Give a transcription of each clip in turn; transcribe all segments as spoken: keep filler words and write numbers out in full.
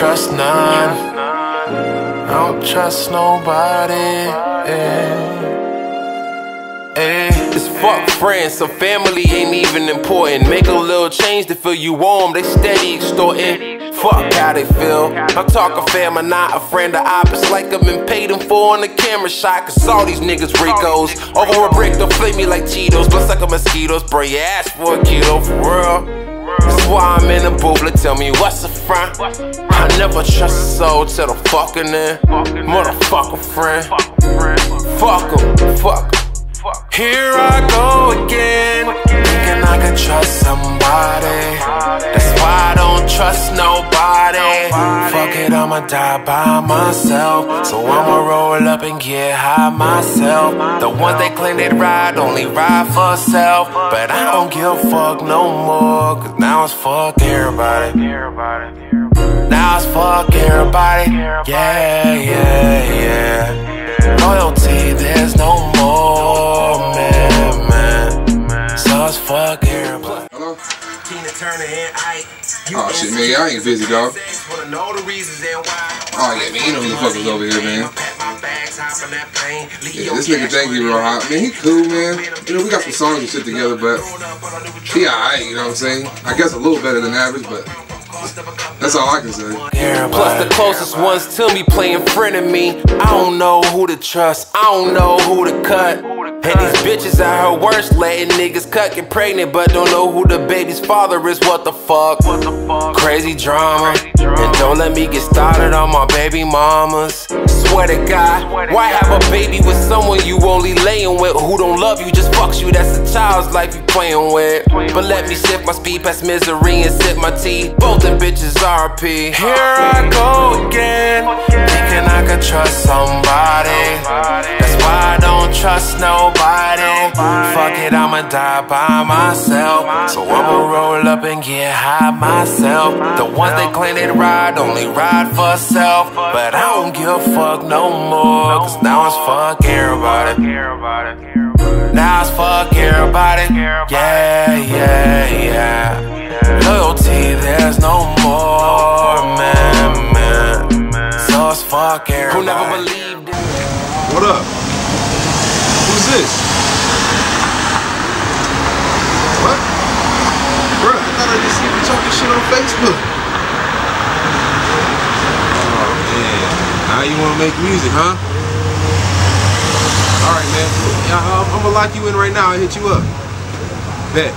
trust none. I don't trust nobody. Yeah. Hey. It's fuck friends, so family ain't even important. Make a little change to feel you warm, they steady extorting. Fuck how they feel. I'm talking family, not a friend or op. It's like I've been paid in full on the camera shot, cause all these niggas Ricos. Over a brick, don't flame me like Cheetos. Plus like a mosquitoes, bro, your ass for a keto, for real. That's why I'm in a boobler, tell me what's a friend. I never trust a soul till the fucking end. Motherfucker friend. Fuck em, fuck em. Here I go again, thinking I can trust somebody. That's why I don't trust nobody. Fuck it, I'ma die by myself, so I'ma roll up and get high myself. The ones they claim they'd ride only ride for self, but I don't give a fuck no more, cause now it's fuck everybody. Now it's fuck everybody. Yeah, yeah, yeah. Loyalty, there's no more, man, man. So it's fuck everybody. Hello? Tina Turner and Ike. Oh shit, man, y'all ain't busy, dog. Oh yeah, man, you know who the fuck is over here, man. Yeah, this nigga thank you real hot. Man, he cool, man. You know, we got some songs and shit together, but he alright, you know what I'm saying? I guess a little better than average, but that's all I can say. Plus the closest ones to me playing frenemy. I don't know who to trust, I don't know who to cut. And these bitches at her worst, letting niggas cut, get pregnant, but don't know who the baby's father is. What the fuck? What the fuck? Crazy drama. Crazy drama. And don't let me get started on my baby mamas. Swear to God, why have a baby with someone you only laying with, who don't love you, just fucks you? That's a child's life you playing with. But let me sip my speed past misery and sip my tea. Both them bitches R P. Here I go again, thinking I could trust somebody. That's why I don't trust nobody. Fuck it, I'ma die by myself, so I'ma roll up and get high myself. The ones they claim they'd ride only ride for self, but I don't give a fuck no more, cause now it's fuck everybody. Now it's fuck everybody. Yeah, yeah, yeah. Loyalty, there's no more, man, man. So it's fuck everybody. Who never believed it. What up? Who's this? What? Bruh, I thought I just seen you talking shit on Facebook. Now you wanna make music, huh? Alright, man. I'm, I'm gonna lock you in right now and hit you up. Bet.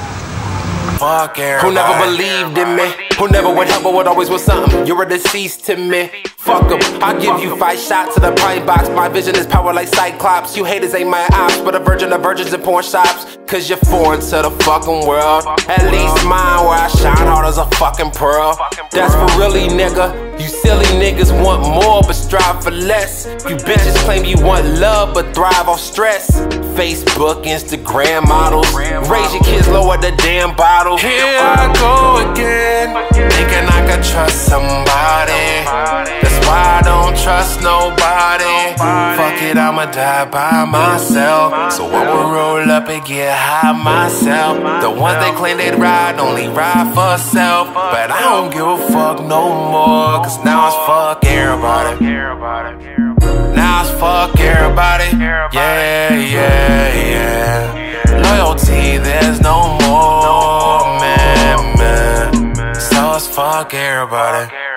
Fuck everybody. Who never believed in me? Who never would help but would always want something? You're a deceased to me. Fuck em, I give you five shots to the pine box. My vision is power like Cyclops. You haters ain't my ops, but a virgin of virgins in porn shops. Cause you're foreign to the fucking world. At least mine, where I shine hard as a fucking pearl. That's for really, nigga. You silly niggas want more but strive for less. You bitches claim you want love but thrive off stress. Facebook, Instagram models, raise your kids lower the damn bottle. Here I go again, thinking I could trust somebody. That's why I don't trust nobody. Fuck it, I'ma die by myself, so I'ma roll up and get high myself. The ones they claim they'd ride only ride for self, but I don't give a fuck no more, cause now it's fuck everybody. Now it's fuck everybody. Yeah, yeah, yeah. Loyalty, there's no more, man, man. So it's fuck everybody.